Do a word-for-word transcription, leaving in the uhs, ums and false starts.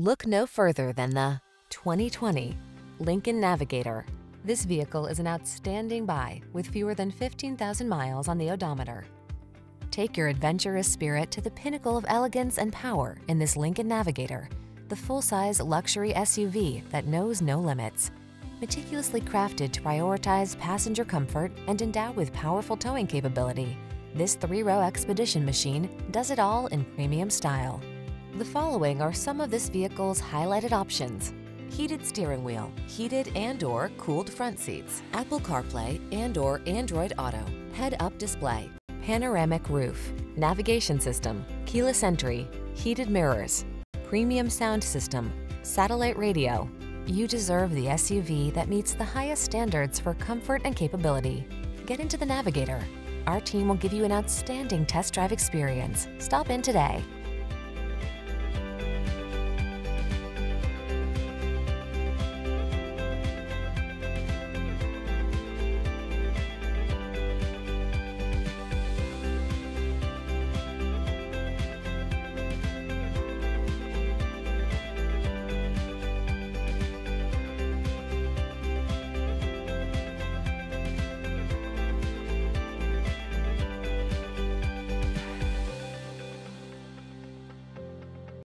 Look no further than the twenty twenty Lincoln Navigator. This vehicle is an outstanding buy with fewer than fifteen thousand miles on the odometer. Take your adventurous spirit to the pinnacle of elegance and power in this Lincoln Navigator, the full-size luxury S U V that knows no limits. Meticulously crafted to prioritize passenger comfort and endowed with powerful towing capability, this three-row expedition machine does it all in premium style. The following are some of this vehicle's highlighted options: heated steering wheel, heated and/or cooled front seats, Apple CarPlay and/or Android Auto, head-up display, panoramic roof, navigation system, keyless entry, heated mirrors, premium sound system, satellite radio. You deserve the S U V that meets the highest standards for comfort and capability. Get into the Navigator. Our team will give you an outstanding test drive experience. Stop in today.